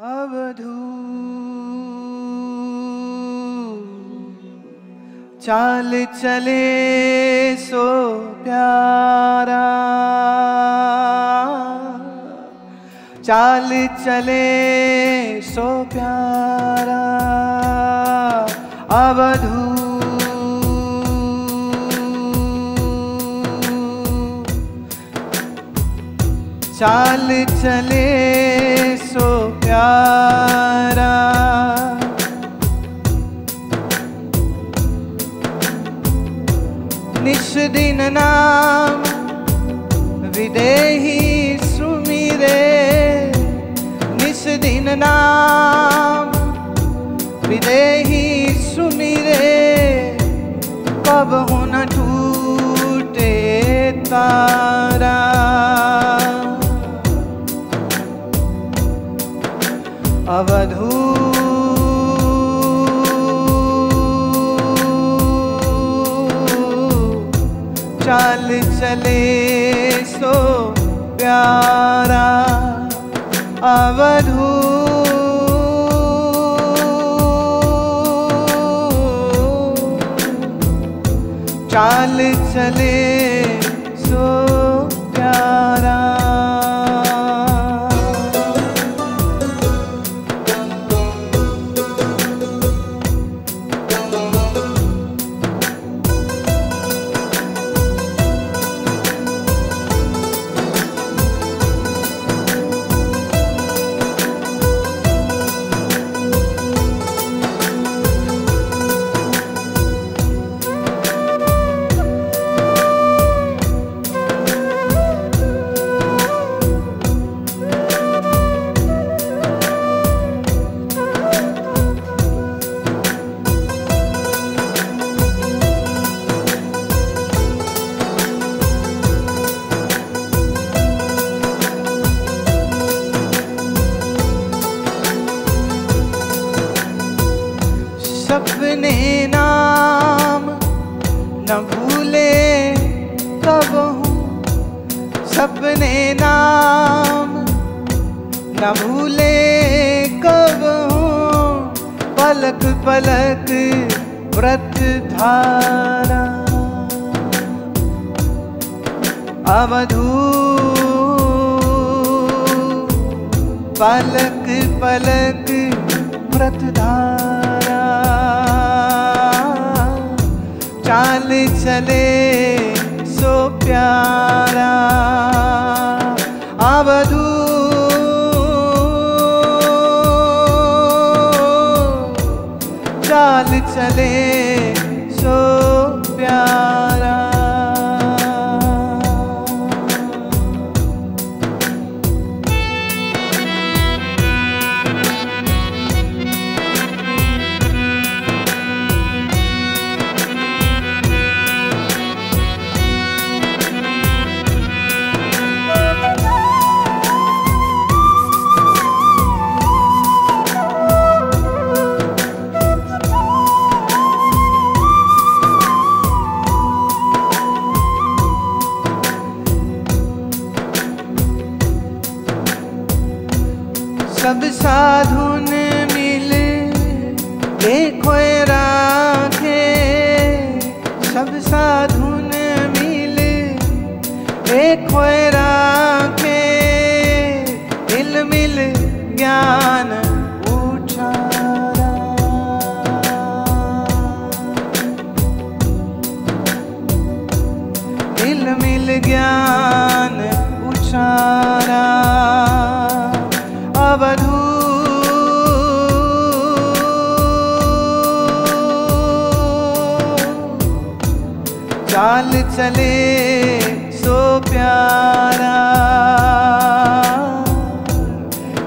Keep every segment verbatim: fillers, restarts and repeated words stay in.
अवधू चाल चले सो प्यारा, चाल चले सो प्यारा अवधू। चाल चले सो प्यारा, निश दिन नाम विदेही सुमिरे, निश दिन नाम विदेही सुमिरे कब हो न टूटे तारा। अवधू चाल चले सो प्यारा अवधू, चाल चले सो प्यारा। सपने नाम न भूले कब हूँ, सपने नाम न भूले कब हूँ पलक पलक व्रत धारा अवधू। पलक पलक व्रत धारा, चाल चले सो प्यारा अवधू, चाल चले सो प्यारा। सब साधुन मिले देखो राखे, सब साधुन मिले देखो राखे दिल मिल ज्ञान उछारा। दिल मिल ज्ञान उछारा अवधू, चाल चले सो प्यारा,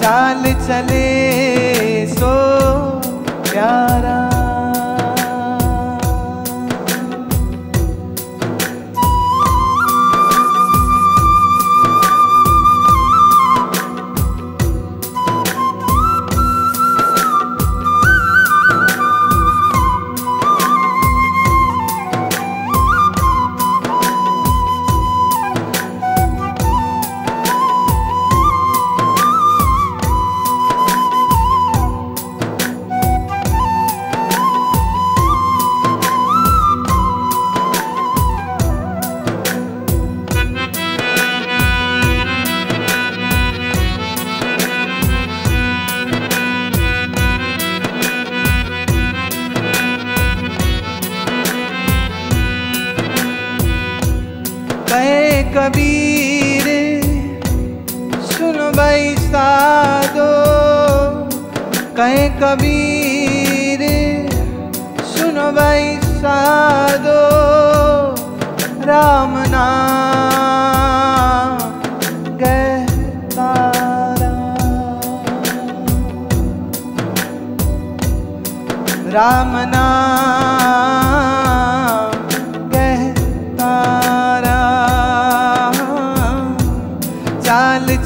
चाल चले सो प्यारा। आए कबीर, सुनो भाई साधो कहे कबीर, सुनो भाई साधो राम नाम कहता राम, राम नाम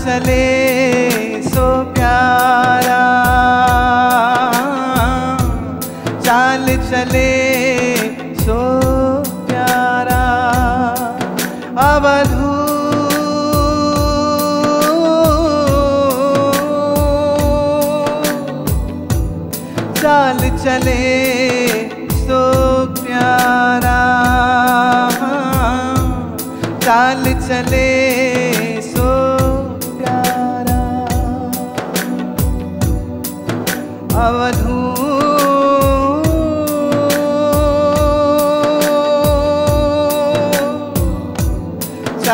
चले सो प्यारा, चाल चले सो प्यारा, अवधूत चाल चले सो प्यारा, चाल चले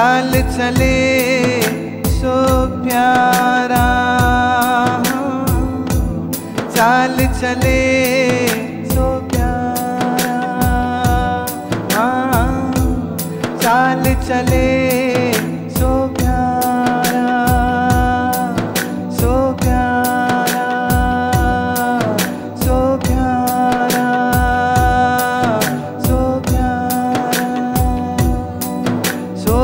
चाल चले सो प्यारा, चाल चले सो प्यारा, चाल चले सो प्यारा, सो प्यारा, सो प्यारा, सो प्यारा, सो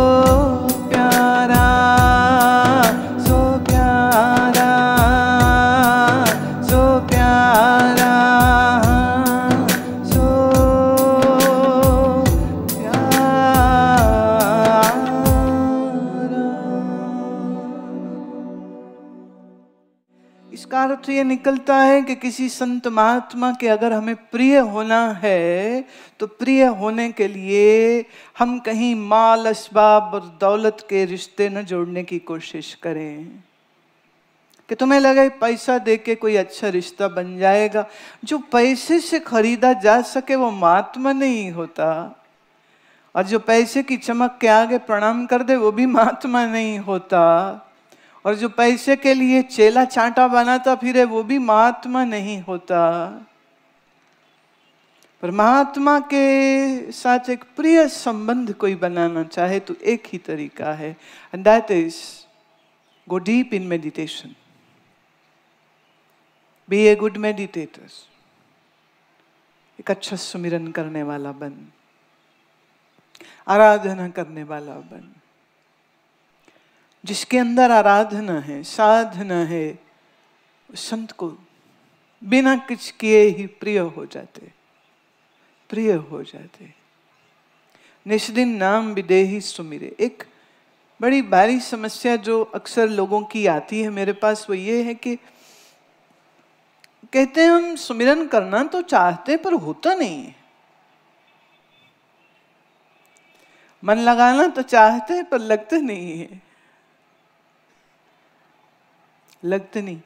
तो ये निकलता है कि किसी संत महात्मा के अगर हमें प्रिय होना है तो प्रिय होने के लिए हम कहीं माल असबाब और दौलत के रिश्ते न जोड़ने की कोशिश करें कि तुम्हें लगे पैसा देके कोई अच्छा रिश्ता बन जाएगा। जो पैसे से खरीदा जा सके वो महात्मा नहीं होता, और जो पैसे की चमक के आगे प्रणाम कर दे वो भी महात्मा नहीं होता, और जो पैसे के लिए चेला चांटा बनाता फिरे वो भी महात्मा नहीं होता। पर महात्मा के साथ एक प्रिय संबंध कोई बनाना चाहे तो एक ही तरीका है, and that is go deep in meditation, be a good meditator, एक अच्छा सुमिरन करने वाला बन, आराधना करने वाला बन। जिसके अंदर आराधना है, साधना है, संत को बिना कुछ किए ही प्रिय हो जाते, प्रिय हो जाते। निष्दिन नाम विदेही सुमिरे। एक बड़ी भारी समस्या जो अक्सर लोगों की आती है मेरे पास वो ये है कि कहते हैं हम सुमिरन करना तो चाहते पर होता नहीं है, मन लगाना तो चाहते पर लगता नहीं है, लगते नहीं।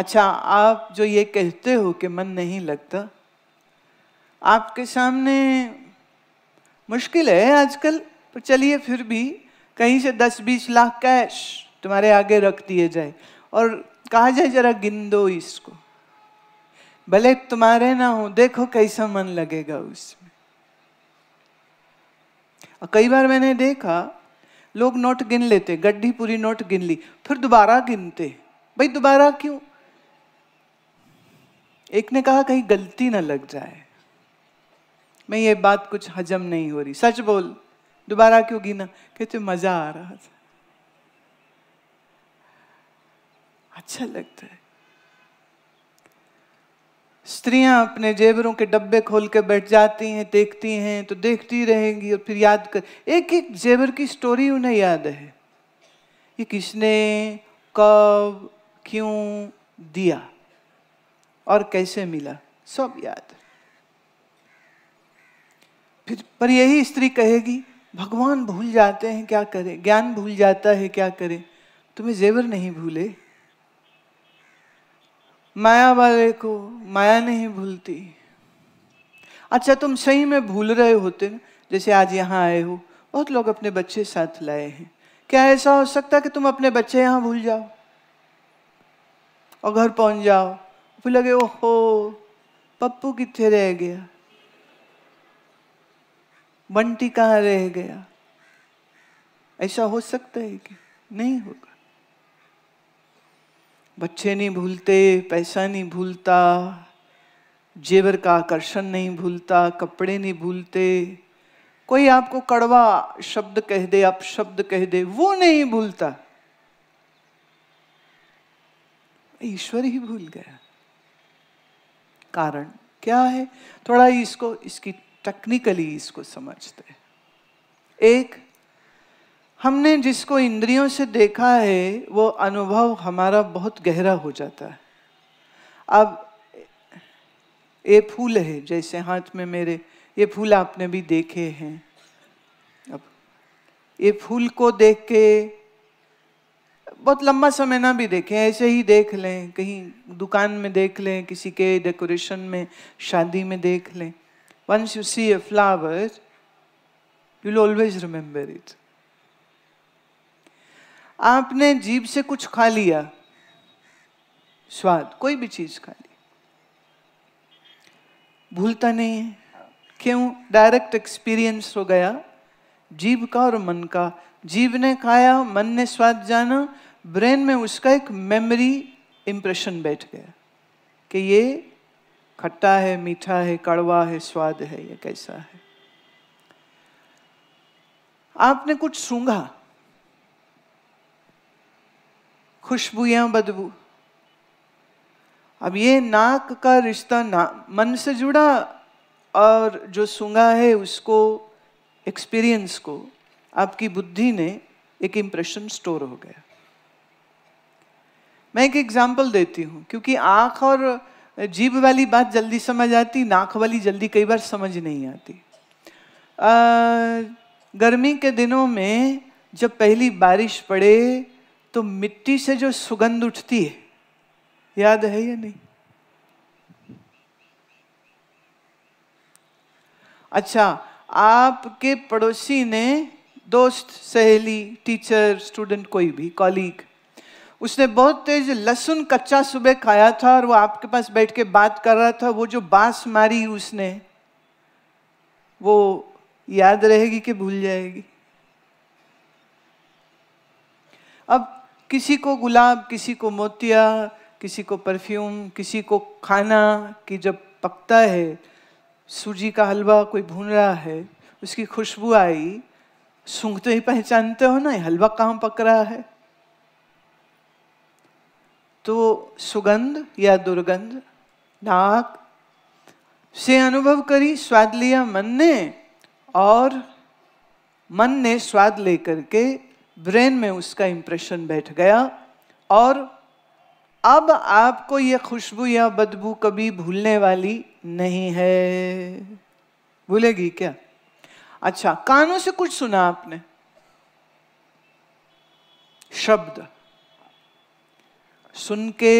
अच्छा, आप जो ये कहते हो कि मन नहीं लगता, आपके सामने मुश्किल है आजकल, पर चलिए फिर भी कहीं से दस बीस लाख कैश तुम्हारे आगे रख दिए जाए और कहा जाए जरा गिन दो इसको, भले तुम्हारे ना हो, देखो कैसा मन लगेगा उसमें। और कई बार मैंने देखा लोग नोट गिन लेते, गड्ढी पूरी नोट गिन ली, फिर दोबारा गिनते। भाई दोबारा क्यों? एक ने कहा कहीं गलती ना लग जाए, मैं ये बात कुछ हजम नहीं हो रही, सच बोल दोबारा क्यों गिना? कहते मजा आ रहा था, अच्छा लगता है। स्त्रियां अपने जेवरों के डब्बे खोल के बैठ जाती हैं, देखती हैं तो देखती रहेंगी और फिर याद कर, एक एक जेवर की स्टोरी उन्हें याद है, ये किसने कब क्यों दिया और कैसे मिला, सब याद। फिर पर यही स्त्री कहेगी भगवान भूल जाते हैं क्या करें, ज्ञान भूल जाता है क्या करें, तुम्हें जेवर नहीं भूले, माया वाले को माया नहीं भूलती। अच्छा तुम सही में भूल रहे होते ना, जैसे आज यहाँ आए हो, बहुत लोग अपने बच्चे साथ लाए हैं। क्या ऐसा हो सकता है कि तुम अपने बच्चे यहाँ भूल जाओ और घर पहुँच जाओ फिर लगे ओहो पप्पू किथे रह गया, बंटी कहाँ रह गया? ऐसा हो सकता है कि नहीं होगा। बच्चे नहीं भूलते, पैसा नहीं भूलता, जेवर का आकर्षण नहीं भूलता, कपड़े नहीं भूलते, कोई आपको कड़वा शब्द कह दे, अपशब्द कह दे, वो नहीं भूलता। ईश्वर ही भूल गया। कारण क्या है? थोड़ा इसको इसकी टेक्निकली इसको समझते हैं। एक, हमने जिसको इंद्रियों से देखा है वो अनुभव हमारा बहुत गहरा हो जाता है। अब ये फूल है, जैसे हाथ में मेरे ये फूल आपने भी देखे हैं। अब ये फूल को देख के बहुत लंबा समय ना भी देखें, ऐसे ही देख लें, कहीं दुकान में देख लें, किसी के डेकोरेशन में, शादी में देख लें। Once you see a flower, you'll always remember it. आपने जीभ से कुछ खा लिया, स्वाद, कोई भी चीज खा ली, भूलता नहीं है। क्यों? डायरेक्ट एक्सपीरियंस हो गया जीभ का और मन का। जीभ ने खाया, मन ने स्वाद जाना, ब्रेन में उसका एक मेमोरी इम्प्रेशन बैठ गया कि ये खट्टा है, मीठा है, कड़वा है, स्वाद है, ये कैसा है। आपने कुछ सूंघा, खुशबू या बदबू। अब ये नाक का रिश्ता ना मन से जुड़ा और जो सूंघा है उसको, एक्सपीरियंस को, आपकी बुद्धि ने एक इम्प्रेशन स्टोर हो गया। मैं एक एग्जाम्पल देती हूँ, क्योंकि आँख और जीभ वाली बात जल्दी समझ आती, नाक वाली जल्दी कई बार समझ नहीं आती। आ, गर्मी के दिनों में जब पहली बारिश पड़े तो मिट्टी से जो सुगंध उठती है, याद है या नहीं? अच्छा, आपके पड़ोसी ने, दोस्त, सहेली, टीचर, स्टूडेंट, कोई भी कॉलीग, उसने बहुत तेज लहसुन कच्चा सुबह खाया था और वो आपके पास बैठ के बात कर रहा था, वो जो बांस मारी उसने, वो याद रहेगी कि भूल जाएगी? अब किसी को गुलाब, किसी को मोतिया, किसी को परफ्यूम, किसी को खाना कि जब पकता है, सूजी का हलवा कोई भून रहा है, उसकी खुशबू आई, सूंघते ही पहचानते हो ना हलवा कहाँ पक रहा है। तो सुगंध या दुर्गंध नाक से अनुभव करी, स्वाद लिया मन ने, और मन ने स्वाद लेकर के ब्रेन में उसका इम्प्रेशन बैठ गया। और अब आपको ये खुशबू या बदबू कभी भूलने वाली नहीं है। भूलेगी क्या? अच्छा, कानों से कुछ सुना आपने, शब्द सुन के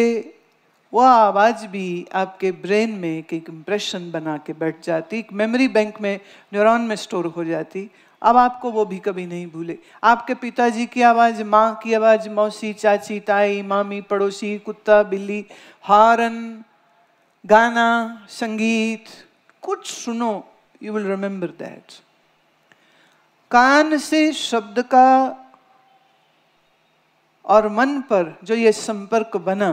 वह आवाज भी आपके ब्रेन में एक इम्प्रेशन बना के बैठ जाती, एक मेमोरी बैंक में, न्यूरॉन में स्टोर हो जाती। अब आपको वो भी कभी नहीं भूले। आपके पिताजी की आवाज़, माँ की आवाज़, मौसी, चाची, ताई, मामी, पड़ोसी, कुत्ता, बिल्ली, हॉर्न, गाना, संगीत, कुछ सुनो, यू विल रिमेंबर दैट। कान से शब्द का और मन पर जो ये संपर्क बना,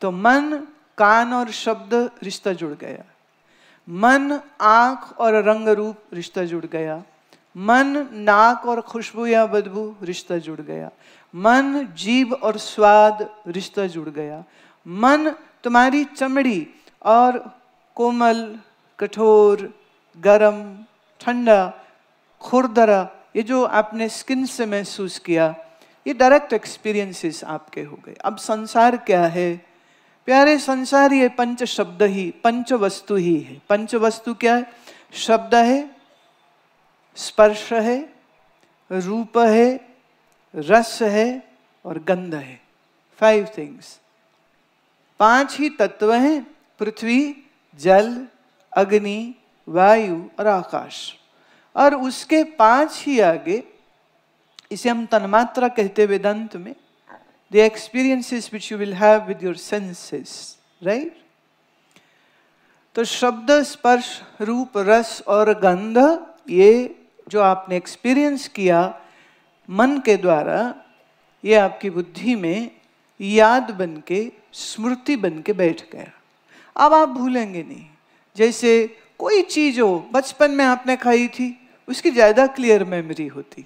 तो मन, कान और शब्द रिश्ता जुड़ गया। मन, आँख और रंग रूप रिश्ता जुड़ गया। मन, नाक और खुशबू या बदबू रिश्ता जुड़ गया। मन, जीभ और स्वाद रिश्ता जुड़ गया। मन, तुम्हारी चमड़ी और कोमल, कठोर, गरम, ठंडा, खुरदरा, ये जो आपने स्किन से महसूस किया, ये डायरेक्ट एक्सपीरियंसेस आपके हो गए। अब संसार क्या है? प्यारे, संसार ये पंच शब्द ही, पंच वस्तु ही है। पंच वस्तु क्या है? शब्द है, स्पर्श है, रूप है, रस है और गंध है। Five things. पांच ही तत्व हैं, पृथ्वी, जल, अग्नि, वायु और आकाश। और उसके पांच ही आगे, इसे हम तन्मात्रा कहते वेदांत में, the experiences which you will have with your senses, right? तो शब्द, स्पर्श, रूप, रस और गंध, ये जो आपने एक्सपीरियंस किया मन के द्वारा, ये आपकी बुद्धि में याद बन के, स्मृति बन के बैठ गया। अब आप भूलेंगे नहीं। जैसे कोई चीज़ हो बचपन में आपने खाई थी, उसकी ज़्यादा क्लियर मेमोरी होती।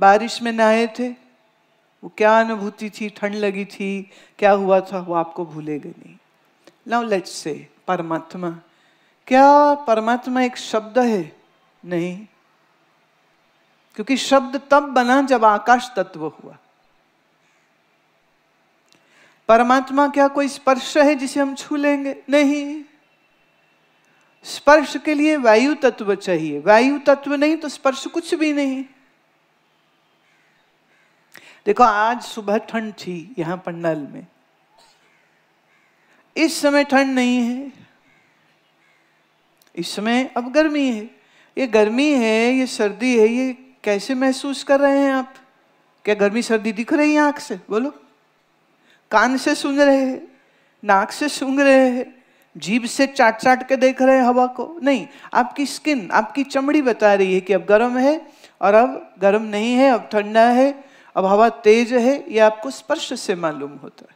बारिश में नहाए थे, वो क्या अनुभूति थी, ठंड लगी थी, क्या हुआ था, वो आपको भूलेगा नहीं। Now let's say परमात्मा, क्या परमात्मा एक शब्द है? नहीं, क्योंकि शब्द तब बना जब आकाश तत्व हुआ। परमात्मा क्या कोई स्पर्श है जिसे हम छू लेंगे? नहीं, स्पर्श के लिए वायु तत्व चाहिए, वायु तत्व नहीं तो स्पर्श कुछ भी नहीं। देखो आज सुबह ठंड थी यहाँ पंडाल में, इस समय ठंड नहीं है, इस समय अब गर्मी है। ये गर्मी है, ये सर्दी है, ये कैसे महसूस कर रहे हैं आप? क्या गर्मी सर्दी दिख रही है आँख से? बोलो, कान से सुन रहे हैं, नाक से सूंघ रहे हैं, जीभ से चाट चाट के देख रहे हैं हवा को? नहीं, आपकी स्किन, आपकी चमड़ी बता रही है कि अब गर्म है और अब गर्म नहीं है, अब ठंडा है, अब हवा तेज है। ये आपको स्पर्श से मालूम होता है।